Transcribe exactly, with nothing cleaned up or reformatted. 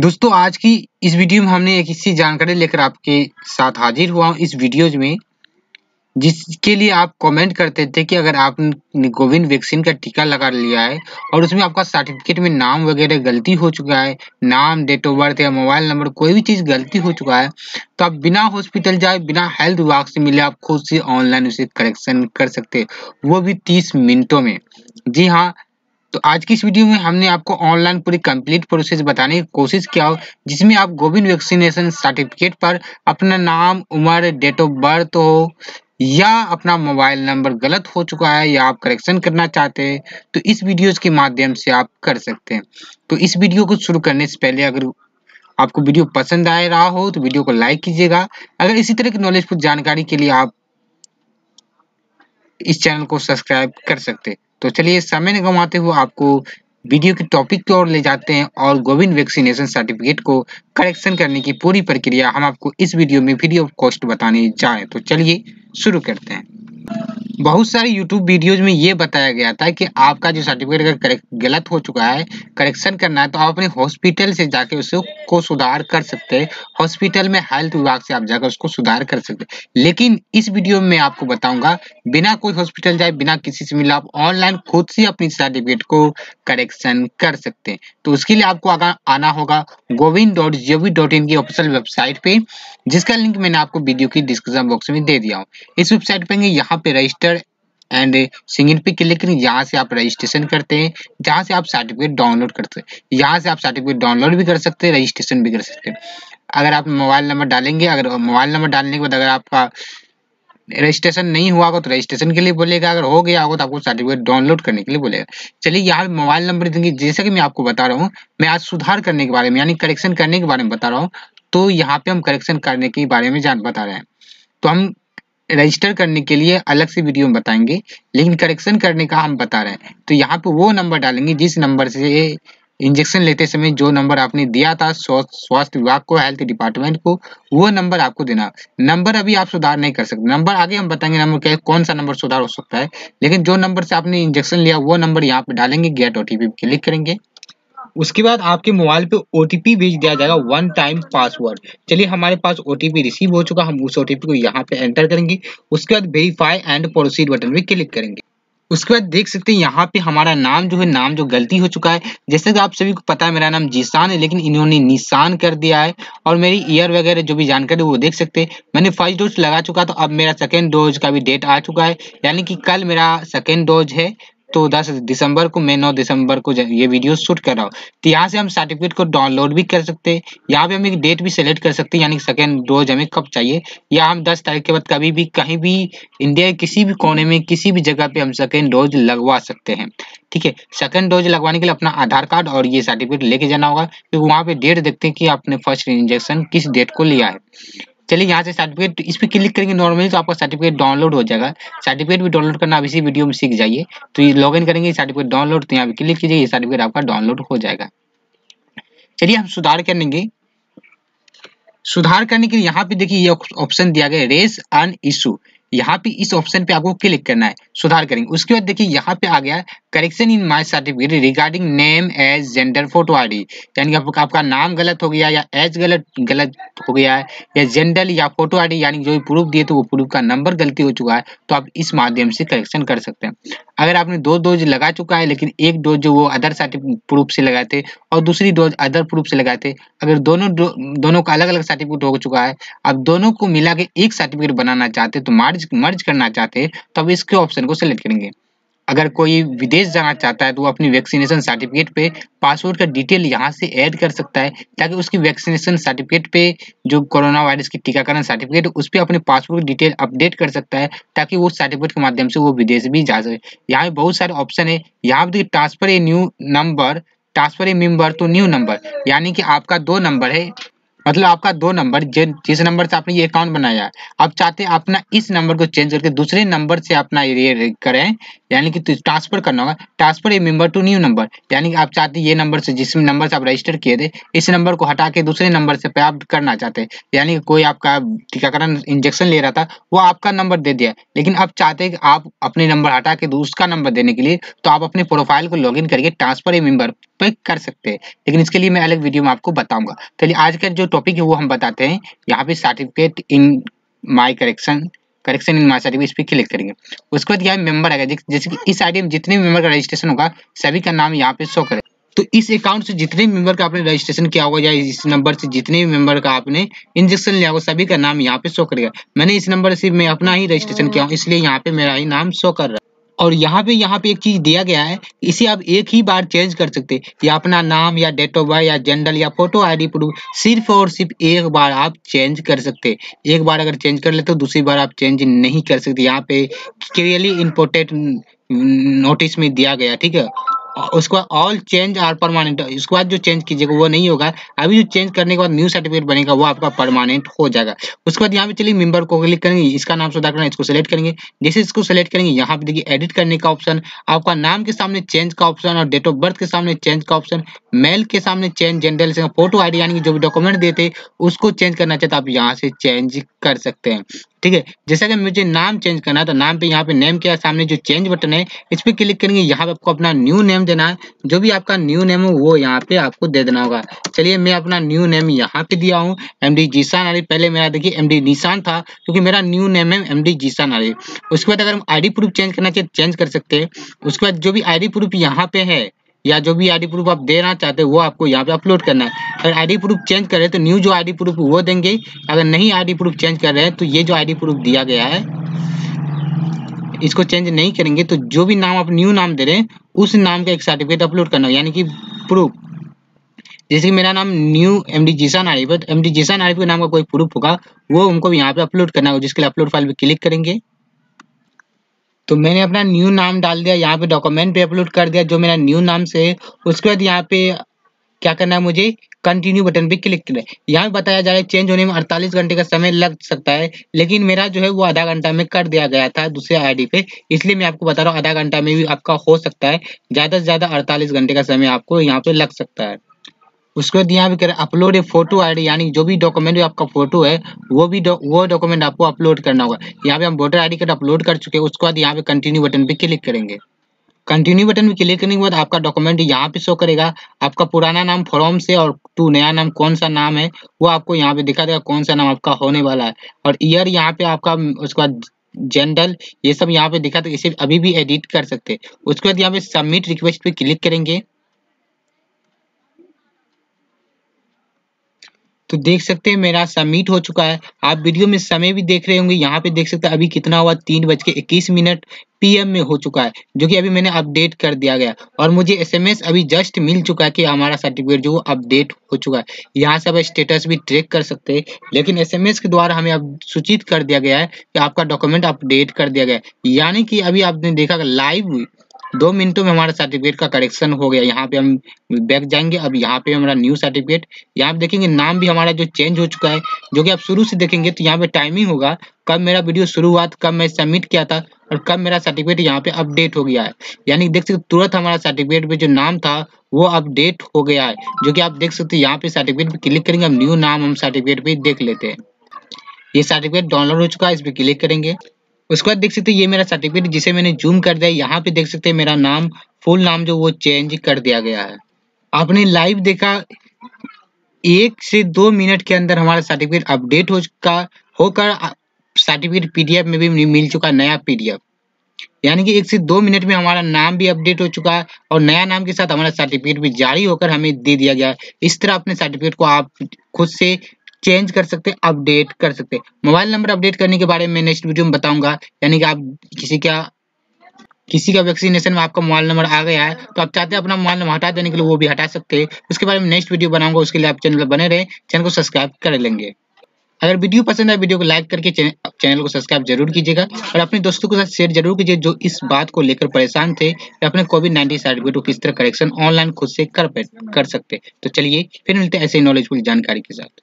दोस्तों आज की इस वीडियो में हमने एक ऐसी जानकारी लेकर आपके साथ हाजिर हुआ हूँ इस वीडियो में, जिसके लिए आप कमेंट करते थे कि अगर आपने कोविन वैक्सीन का टीका लगा लिया है और उसमें आपका सर्टिफिकेट में नाम वगैरह गलती हो चुका है, नाम, डेट ऑफ बर्थ या मोबाइल नंबर कोई भी चीज़ गलती हो चुका है, तो आप बिना हॉस्पिटल जाए, बिना हेल्थ विभाग से मिले, आप खुद से ऑनलाइन उसे करेक्शन कर सकते हैं, वो भी तीस मिनटों में। जी हाँ, तो आज की इस वीडियो में हमने आपको ऑनलाइन पूरी कंप्लीट प्रोसेस बताने की कोशिश किया हो, जिसमें आप कोविन वैक्सीनेशन सर्टिफिकेट पर अपना नाम, उम्र, डेट ऑफ बर्थ हो या अपना मोबाइल नंबर गलत हो चुका है या आप करेक्शन करना चाहते हैं, तो इस वीडियोस के माध्यम से आप कर सकते हैं। तो इस वीडियो को शुरू करने से पहले अगर आपको वीडियो पसंद आ रहा हो तो वीडियो को लाइक कीजिएगा। अगर इसी तरह की नॉलेजफुल जानकारी के लिए आप इस चैनल को सब्सक्राइब कर सकते हैं। तो चलिए समय न गंवाते हुए आपको वीडियो के टॉपिक की ओर ले जाते हैं और कोविन वैक्सीनेशन सर्टिफिकेट को करेक्शन करने की पूरी प्रक्रिया हम आपको इस वीडियो में फ्री ऑफ कॉस्ट बताने जा रहे हैं। तो चलिए शुरू करते हैं। बहुत सारे यूट्यूब वीडियोज में ये बताया गया था कि आपका जो सर्टिफिकेट अगर करेक्ट गलत हो चुका है, करेक्शन करना है, तो आप अपने हॉस्पिटल से जाके उसको को सुधार कर सकते हैं। हॉस्पिटल में हेल्थ विभाग से आप जाकर उसको सुधार कर सकते हैं। लेकिन इस वीडियो में आपको बताऊंगा बिना कोई हॉस्पिटल जाए, बिना किसी से मिला, आप ऑनलाइन खुद से अपनी सर्टिफिकेट को करेक्शन कर सकते हैं। तो उसके लिए आपको आना होगा CoWIN dot gov dot in की ऑफिशियल वेबसाइट पे, जिसका लिंक मैंने आपको वीडियो की डिस्क्रिप्शन बॉक्स में दे दिया हूँ। इस वेबसाइट पे यहाँ पे रजिस्टर एंड सिंगल पे क्लिक करें, यहाँ से आप रजिस्ट्रेशन करते हैं, जहाँ से आप सर्टिफिकेट डाउनलोड करते हैं। यहाँ से आप सर्टिफिकेट डाउनलोड भी कर सकते हैं, रजिस्ट्रेशन भी कर सकते हैं। अगर आप मोबाइल नंबर डालेंगे, अगर मोबाइल नंबर डालने के बाद अगर आपका रजिस्ट्रेशन नहीं हुआ होगा तो रजिस्ट्रेशन के लिए बोलेगा, अगर हो गया होगा तो आपको सर्टिफिकेट डाउनलोड करने के लिए बोलेगा। चलिए यहाँ मोबाइल नंबर देंगे, जैसा कि मैं आपको बता रहा हूँ, मैं आज सुधार करने के बारे में यानी करेक्शन करने के बारे में बता रहा हूँ, तो यहाँ पे हम करेक्शन करने के बारे में जान बता रहे हैं। तो हम रजिस्टर करने के लिए अलग से वीडियो में बताएंगे, लेकिन करेक्शन करने का हम बता रहे हैं। तो यहाँ पे वो नंबर डालेंगे जिस नंबर से इंजेक्शन लेते समय जो नंबर आपने दिया था स्वास्थ्य विभाग को, हेल्थ डिपार्टमेंट को, वो नंबर आपको देना। नंबर अभी आप सुधार नहीं कर सकते, नंबर आगे हम बताएंगे नंबर क्या, कौन सा नंबर सुधार हो सकता है, लेकिन जो नंबर से आपने इंजेक्शन लिया वो नंबर यहाँ पे डालेंगे। गेट ओटीपी पे क्लिक करेंगे, उसके बाद आपके मोबाइल पे ओटीपी भेज दिया जाएगा, वन टाइम पासवर्ड। चलिए हमारे पास ओटीपी रिसीव हो चुका, हम उस ओटीपी को यहाँ पे एंटर करेंगे। उसके बाद वेरीफाई एंड प्रोसीड बटन पे क्लिक करेंगे। उसके बाद देख सकते हैं यहाँ पे हमारा नाम जो है, नाम जो गलती हो चुका है, जैसे कि आप सभी को पता है मेरा नाम जीशान है, लेकिन इन्होंने निशान कर दिया है। और मेरी ईयर वगैरह जो भी जानकारी वो देख सकते हैं। मैंने फर्स्ट डोज लगा चुका तो अब मेरा सेकेंड डोज का भी डेट आ चुका है, यानी कि कल मेरा सेकेंड डोज है। तो दस दिसंबर को, मैं नौ दिसंबर को ये वीडियो शूट कर रहा हूँ। तो यहाँ से हम सर्टिफिकेट को डाउनलोड भी कर सकते हैं, यहाँ पे हम एक डेट भी सेलेक्ट कर सकते हैं, यानी सेकेंड डोज हमें कब चाहिए, या हम दस तारीख के बाद कभी भी कहीं भी इंडिया के किसी भी कोने में किसी भी जगह पे हम सेकेंड डोज लगवा सकते हैं। ठीक है, सेकेंड डोज लगवाने के लिए अपना आधार कार्ड और ये सर्टिफिकेट लेके जाना होगा, क्योंकि वहाँ पे डेट देखते हैं कि आपने फर्स्ट इंजेक्शन किस डेट को लिया है। चलिए यहाँ से सर्टिफिकेट इस पर क्लिक करेंगे नॉर्मली, तो आपका सर्टिफिकेट डाउनलोड हो जाएगा। सर्टिफिकेट भी डाउनलोड करना आप इसी वीडियो में सीख जाइए। तो ये लॉगिन करेंगे, सर्टिफिकेट डाउनलोड, तो यहाँ पे क्लिक कीजिए, ये सर्टिफिकेट आपका डाउनलोड हो जाएगा। चलिए हम सुधार करेंगे। सुधार करने के लिए यहाँ पे देखिए ये ऑप्शन दिया गया, रेस एंड इशू, यहाँ पे इस ऑप्शन पे आपको क्लिक करना है, सुधार करेंगे। उसके बाद देखिए यहाँ पे आ गया correction in my certificate regarding name age gender photo ID, यानी कि आपका नाम गलत हो गया या एज गलत गलत हो गया है या जेंडर या फोटो आईडी, यानी जो प्रूफ दिए तो वो प्रूफ का नंबर गलती हो चुका है, तो आप इस माध्यम से करेक्शन कर सकते हैं। अगर आपने दो डोज लगा चुका है लेकिन एक डोज जो वो अदर सर्टिफिकेट प्रूफ से लगाए थे और दूसरी डोज अदर प्रूफ से लगाए थे, अगर दोनों दोनों का अलग अलग सर्टिफिकेट हो चुका है, आप दोनों को मिला के एक सर्टिफिकेट बनाना चाहते तो मार्च मर्ज करना चाहते हैं, तो अब इसके ऑप्शन को सेलेक्ट करेंगे। अगर कोई विदेश जाना चाहता है तो वो अपनी वैक्सीनेशन सर्टिफिकेट पे पासवर्ड का डिटेल यहाँ से ऐड कर सकता है, ताकि उसकी वैक्सीनेशन सर्टिफिकेट पे जो कोरोना वायरस की टीकाकरण सर्टिफिकेट उस पर अपने पासवर्ड डिटेल अपडेट कर सकता है, ताकि वो सर्टिफिकेट के माध्यम से वो विदेश भी जा सके। यहाँ पे बहुत सारे ऑप्शन है, यहाँ पे transfer a new number, transfer a member to new number, यानी कि आपका दो नंबर है मतलब आपका दो नंबर जिस नंबर से आपने ये अकाउंट बनाया है, आप चाहते हैं अपना इस नंबर को चेंज करके दूसरे नंबर से अपना ये करें, यानी कि ट्रांसफर करना होगा, transfer a member to new number, यानी कि आप चाहते हैं ये नंबर से जिस नंबर से आप रजिस्टर किए थे इस नंबर को हटा के दूसरे नंबर से प्राप्त करना चाहते हैं, यानी कि कोई आपका टीकाकरण इंजेक्शन ले रहा था वो आपका नंबर दे दिया, लेकिन अब चाहते हैं कि आप अपने नंबर हटा के दूसरा नंबर देने के लिए, तो आप अपने प्रोफाइल को लॉगिन करके ट्रांसफर ए मेंबर पे कर सकते हैं, लेकिन इसके लिए मैं अलग वीडियो में आपको बताऊंगा। चलिए आज का जो टॉपिक है वो हम बताते हैं। यहाँ पे certificate in my correction correction in my certificate इस पर क्लिक करेंगे। उसके बाद यहाँ मेंबर आएगा, जैसे कि इस आईडी में जितने मेंबर का रजिस्ट्रेशन होगा सभी का नाम यहाँ पे शो करेगा। तो इस अकाउंट से जितने भी मेंबर का आपने रजिस्ट्रेशन किया होगा या इस नंबर से जितने भी मेंबर का आपने इंजेक्शन लिया होगा सभी का नाम यहाँ पे शो करेगा। मैंने इस नंबर से मैं अपना ही रजिस्ट्रेशन किया हूँ, इसलिए यहाँ पे मेरा ही नाम शो कर रहा है। और यहाँ पे यहाँ पे एक चीज दिया गया है, इसे आप एक ही बार चेंज कर सकते हैं, या अपना नाम या डेट ऑफ बर्थ या जेंडर या फोटो आईडी प्रूफ सिर्फ और सिर्फ एक बार आप चेंज कर सकते हैं। एक बार अगर चेंज कर लेते हो दूसरी बार आप चेंज नहीं कर सकते। यहाँ पे क्लियरली इंपोर्टेंट नोटिस में दिया गया, ठीक है। उसके बाद ऑल चेंज आर परमानेंट, उसके बाद जो चेंज कीजिएगा वो नहीं होगा, अभी जो चेंज करने के बाद न्यू सर्टिफिकेट बनेगा वो आपका परमानेंट हो जाएगा। उसके बाद यहाँ पे चलिए मेंबर को क्लिक करेंगे, इसका नाम सुधार करना, इसको सेलेक्ट करेंगे। जैसे इसको सेलेक्ट करेंगे यहाँ पे देखिए एडिट करने का ऑप्शन, आपका नाम के सामने चेंज का ऑप्शन और डेट ऑफ बर्थ के सामने चेंज का ऑप्शन, मेल के सामने चेंज, जेंडर से फोटो आईडी यानी जो भी डॉक्यूमेंट देते उसको चेंज करना चाहते आप यहाँ से चेंज कर सकते हैं, ठीक है। जैसा कि मुझे नाम चेंज करना है तो नाम पे यहाँ पे नेम के सामने जो चेंज बटन है इस पे क्लिक करेंगे। यहाँ पे आपको अपना न्यू नेम देना है, जो भी आपका न्यू नेम हो वो यहाँ पे आपको दे देना होगा। चलिए मैं अपना न्यू नेम यहाँ पे दिया हूँ एमडी जीशान आरिफ। पहले मेरा देखिए एमडी निशान था क्योंकि मेरा न्यू नेम है एमडी जीशान आरिफ। उसके बाद अगर हम आईडी प्रूफ चेंज करना चाहिए चेंज कर सकते हैं। उसके बाद जो भी आईडी प्रूफ यहाँ पे है या जो भी आईडी प्रूफ आप देना चाहते हो वो आपको यहाँ पे अपलोड करना है। अगर आईडी प्रूफ चेंज कर रहे हैं तो न्यू जो आईडी प्रूफ वो देंगे, अगर नहीं आईडी प्रूफ चेंज कर रहे हैं तो ये जो आईडी प्रूफ दिया गया है इसको चेंज नहीं करेंगे। तो जो भी नाम आप न्यू नाम दे रहे हैं उस नाम का एक सर्टिफिकेट अपलोड करना है, यानी कि प्रूफ। जैसे कि मेरा नाम न्यू एमडी जीशान आरिफ है तो एमडी जीशान आरिफ के नाम का कोई प्रूफ होगा वो उनको यहाँ पे अपलोड करना होगा, जिसके लिए अपलोड फाइल पर क्लिक करेंगे। तो मैंने अपना न्यू नाम डाल दिया, यहाँ पे डॉक्यूमेंट पे अपलोड कर दिया जो मेरा न्यू नाम से है। उसके बाद यहाँ पे क्या करना है, मुझे कंटिन्यू बटन पे क्लिक करें। यहाँ पे बताया जा रहा है चेंज होने में अड़तालीस घंटे का समय लग सकता है, लेकिन मेरा जो है वो आधा घंटा में कर दिया गया था दूसरे आईडी पे, इसलिए मैं आपको बता रहा हूँ आधा घंटा में भी आपका हो सकता है, ज्यादा से ज्यादा अड़तालीस घंटे का समय आपको यहाँ पे लग सकता है। उसके बाद यहाँ पे करें अपलोड ए फोटो आईडी, यानी जो भी डॉक्यूमेंट आपका फोटो है वो भी डौ, वो डॉक्यूमेंट आपको अपलोड करना होगा। यहाँ पे हम वोटर आईडी कार्ड अपलोड कर चुके हैं। उसके बाद यहाँ पे कंटिन्यू बटन पे क्लिक करेंगे। कंटिन्यू बटन पे क्लिक करने के बाद आपका डॉक्यूमेंट यहाँ पे शो करेगा, आपका पुराना नाम फॉर्म से और टू नया नाम कौन सा नाम है वो आपको यहाँ पे दिखा देगा, कौन सा नाम आपका होने वाला है, और ईयर यहाँ पे आपका, उसके बाद जेंडर, ये सब यहाँ पे दिखा, तो इसे अभी भी एडिट कर सकते हैं। उसके बाद यहाँ पे सबमिट रिक्वेस्ट पे क्लिक करेंगे तो देख सकते हैं मेरा सबमिट हो चुका है। आप वीडियो में समय भी देख रहे होंगे, यहाँ पे देख सकते हैं अभी कितना हुआ, तीन बज के इक्कीस मिनट पीएम में हो चुका है, जो कि अभी मैंने अपडेट कर दिया गया। और मुझे एसएमएस अभी जस्ट मिल चुका है कि हमारा सर्टिफिकेट जो अपडेट हो चुका है। यहाँ से आप स्टेटस भी ट्रैक कर सकते हैं, लेकिन एसएमएस के द्वारा हमें अब सूचित कर दिया गया है कि आपका डॉक्यूमेंट अपडेट कर दिया गया है, यानी कि अभी आपने देखा लाइव दो मिनटों में हमारा सर्टिफिकेट का करेक्शन हो गया। यहाँ पे हम बैक जाएंगे, अब यहाँ पे हमारा न्यू सर्टिफिकेट, यहाँ पे देखेंगे नाम भी हमारा जो चेंज हो चुका है, जो कि आप शुरू से देखेंगे तो यहाँ पे टाइमिंग होगा कब मेरा वीडियो शुरू हुआ, कब मैं सबमिट किया था और कब मेरा सर्टिफिकेट यहाँ पे अपडेट हो गया है। यानी देख सकते तुरंत हमारा सर्टिफिकेट पे जो नाम था वो अपडेट हो गया है, जो कि आप देख सकते हो। यहाँ पे सर्टिफिकेट पे क्लिक करेंगे, हम न्यू नाम हम सर्टिफिकेट पे देख लेते हैं। ये सर्टिफिकेट डाउनलोड हो चुका है, इस पर क्लिक करेंगे। उसके बाद देख सकते हैं ये मेरा सर्टिफिकेट जिसे मैंने जूम कर दिया, यहाँ पे देख सकते हैं मेरा नाम फुल नाम जो वो चेंज कर दिया गया है। आपने लाइव देखा एक से दो मिनट के अंदर हमारा सर्टिफिकेट अपडेट हो चुका होकर सर्टिफिकेट पीडीएफ में भी मिल चुका नया पीडीएफ, यानी कि एक से दो मिनट में हमारा नाम भी अपडेट हो चुका है और नया नाम के साथ हमारा सर्टिफिकेट भी जारी होकर हमें दे दिया गया। इस तरह अपने सर्टिफिकेट को आप खुद से चेंज कर सकते, अपडेट कर सकते। मोबाइल नंबर अपडेट करने के बारे में नेक्स्ट वीडियो में बताऊंगा, यानी कि आप किसी का किसी का वैक्सीनेशन में आपका मोबाइल नंबर आ गया है तो आप चाहते हैं अपना मोबाइल नंबर हटा देने के लिए वो भी हटा सकते हैं, उसके बारे में नेक्स्ट वीडियो बनाऊंगा। उसके लिए आप चैनल पर बने रहे, चैनल को सब्सक्राइब कर लेंगे। अगर वीडियो पसंद है वीडियो को लाइक करके चैनल को सब्सक्राइब जरूर कीजिएगा और अपने दोस्तों के साथ शेयर जरूर कीजिए जो इस बात को लेकर परेशान थे कि अपने कोविड नाइनटीन सर्टिफिकेट को किस तरह करेक्शन ऑनलाइन खुद से कर कर सकते। तो चलिए फिर मिलते हैं ऐसे नॉलेजफुल जानकारी के साथ।